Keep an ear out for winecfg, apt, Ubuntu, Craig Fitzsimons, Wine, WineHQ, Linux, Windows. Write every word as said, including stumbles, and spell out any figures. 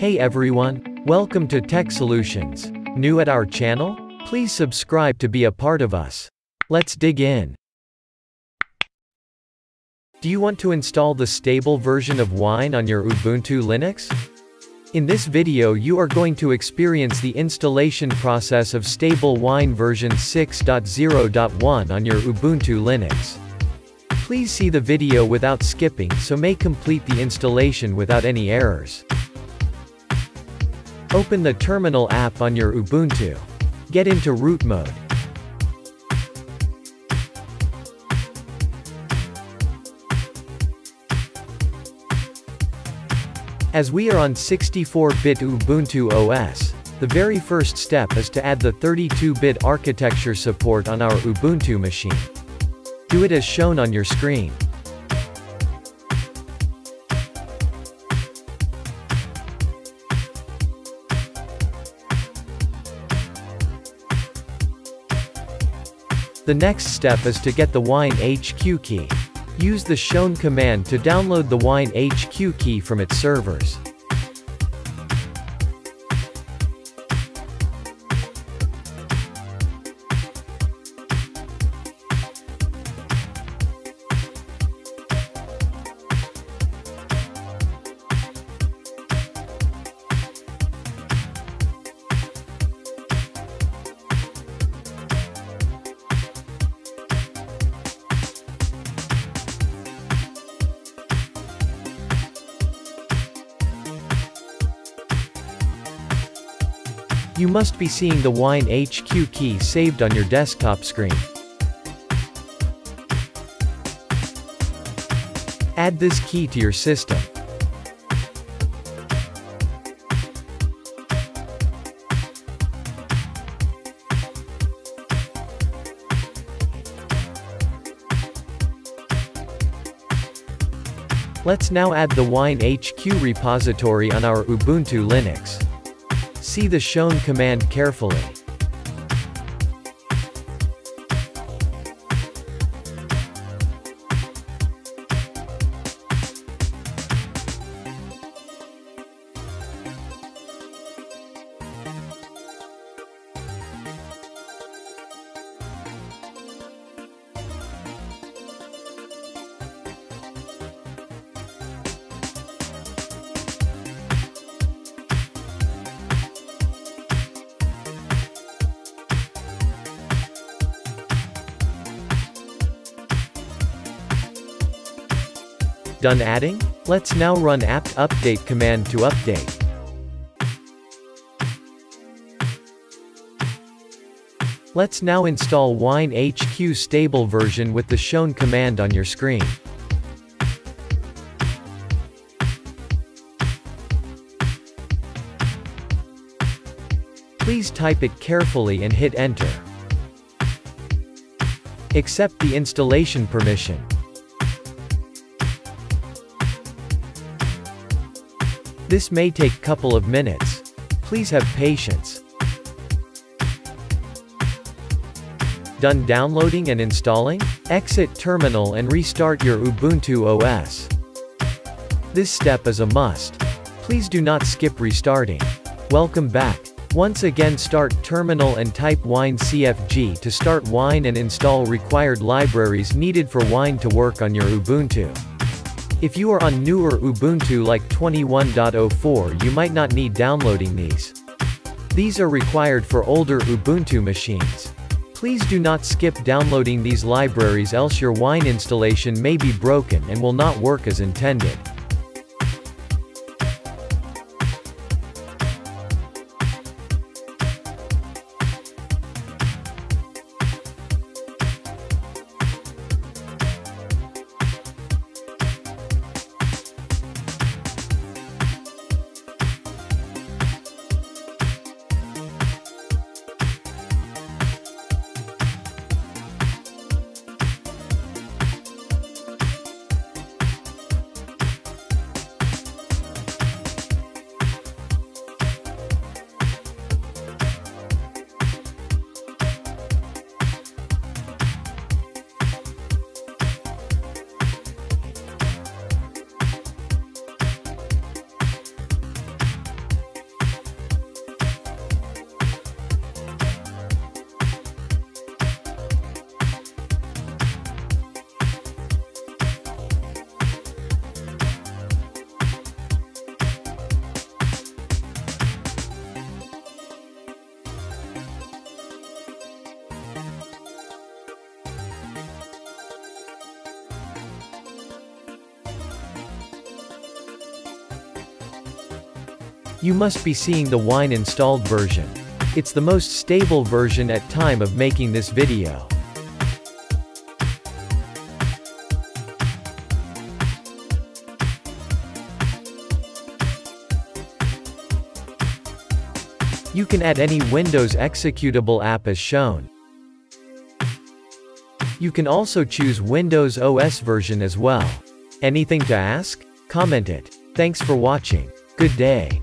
Hey everyone, welcome to Tech Solutions. New at our channel? Please subscribe to be a part of us. Let's dig in. Do you want to install the stable version of Wine on your Ubuntu Linux? In this video you are going to experience the installation process of stable Wine version six point zero point one on your Ubuntu Linux. Please see the video without skipping so may complete the installation without any errors. Open the Terminal app on your Ubuntu. Get into root mode. As we are on sixty-four bit Ubuntu O S, the very first step is to add the thirty-two bit architecture support on our Ubuntu machine. Do it as shown on your screen. The next step is to get the WineHQ key. Use the shown command to download the WineHQ key from its servers. You must be seeing the WineHQ key saved on your desktop screen. Add this key to your system. Let's now add the WineHQ repository on our Ubuntu Linux. See the shown command carefully. Done adding? Let's now run apt update command to update. Let's now install WineHQ stable version with the shown command on your screen. Please type it carefully and hit enter. Accept the installation permission. This may take couple of minutes. Please have patience. Done downloading and installing? Exit terminal and restart your Ubuntu O S. This step is a must. Please do not skip restarting. Welcome back. Once again start terminal and type winecfg to start Wine and install required libraries needed for Wine to work on your Ubuntu. If you are on newer Ubuntu like twenty-one point oh four you might not need downloading these. These are required for older Ubuntu machines. Please do not skip downloading these libraries else your Wine installation may be broken and will not work as intended. You must be seeing the Wine installed version. It's the most stable version at time of making this video. You can add any Windows executable app as shown. You can also choose Windows O S version as well. Anything to ask? Comment it. Thanks for watching. Good day.